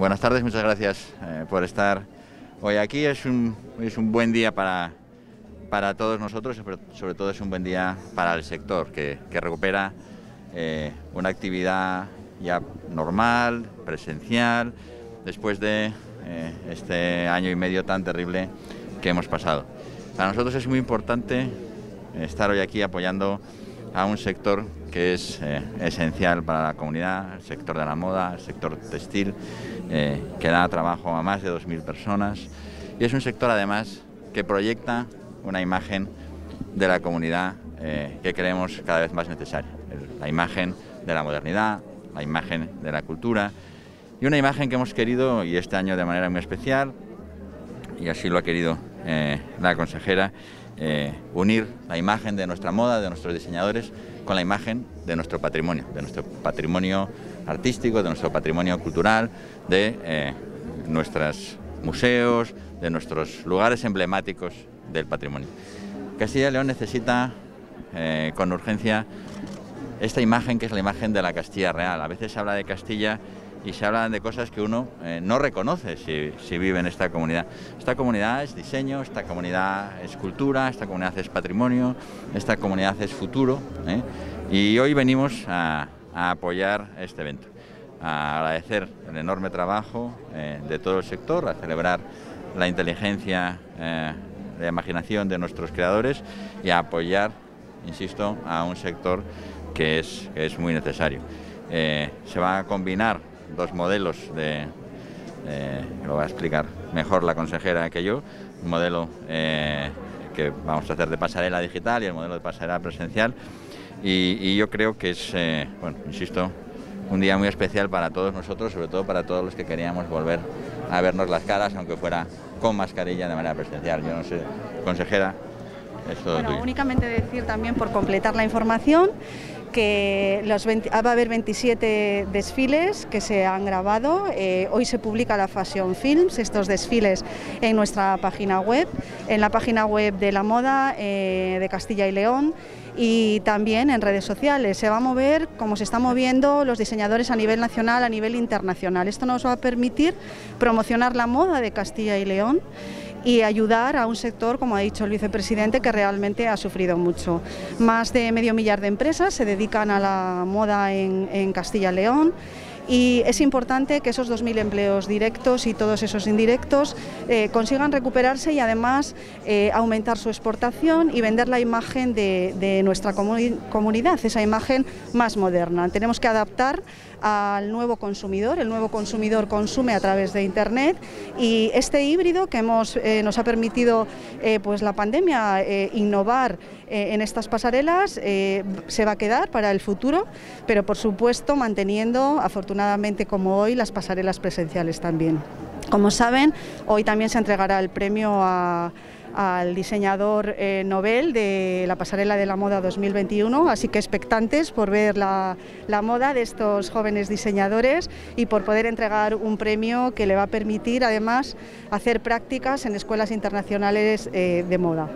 buenas tardes, muchas gracias por estar hoy aquí. Es un buen día para todos nosotros, pero sobre todo es un buen día para el sector, que recupera una actividad ya normal, presencial, después de este año y medio tan terrible que hemos pasado. Para nosotros es muy importante estar hoy aquí apoyando a un sector que es esencial para la comunidad, el sector de la moda, el sector textil, que da trabajo a más de 2000 personas, y es un sector además que proyecta una imagen de la comunidad que creemos cada vez más necesaria, la imagen de la modernidad, la imagen de la cultura, y una imagen que hemos querido, y este año de manera muy especial, y así lo ha querido la consejera, unir la imagen de nuestra moda, de nuestros diseñadores, con la imagen de nuestro patrimonio artístico, de nuestro patrimonio cultural, de nuestros museos, de nuestros lugares emblemáticos del patrimonio. Castilla y León necesita con urgencia esta imagen, que es la imagen de la Castilla real. A veces se habla de Castilla y se hablan de cosas que uno no reconoce si vive en esta comunidad. Esta comunidad es diseño, esta comunidad es cultura, esta comunidad es patrimonio, esta comunidad es futuro, ¿eh? Y hoy venimos a apoyar este evento, a agradecer el enorme trabajo de todo el sector, a celebrar la inteligencia, la imaginación de nuestros creadores, y a apoyar, insisto, a un sector que es muy necesario. Se va a combinar dos modelos lo va a explicar mejor la consejera que yo, un modelo que vamos a hacer de pasarela digital y el modelo de pasarela presencial, y yo creo que es, bueno, insisto, un día muy especial para todos nosotros, sobre todo para todos los que queríamos volver a vernos las caras, aunque fuera con mascarilla, de manera presencial. Yo no sé, consejera, eso bueno, tuyo. Únicamente decir también, por completar la información, que va a haber 27 desfiles que se han grabado. Hoy se publica la Fashion Films, estos desfiles, en nuestra página web, en la página web de la moda de Castilla y León, y también en redes sociales. Se va a mover como se están moviendo los diseñadores a nivel nacional, a nivel internacional. Esto nos va a permitir promocionar la moda de Castilla y León y ayudar a un sector, como ha dicho el vicepresidente, que realmente ha sufrido mucho. Más de medio millar de empresas se dedican a la moda en Castilla y León, y es importante que esos 2000 empleos directos y todos esos indirectos consigan recuperarse, y además aumentar su exportación y vender la imagen de nuestra comunidad, esa imagen más moderna. Tenemos que adaptar al nuevo consumidor. El nuevo consumidor consume a través de Internet, y este híbrido que nos ha permitido pues la pandemia innovar en estas pasarelas se va a quedar para el futuro, pero por supuesto manteniendo, afortunadamente como hoy, las pasarelas presenciales también. Como saben, hoy también se entregará el premio al diseñador Nobel de la Pasarela de la Moda 2021, así que expectantes por ver la moda de estos jóvenes diseñadores, y por poder entregar un premio que le va a permitir además hacer prácticas en escuelas internacionales de moda.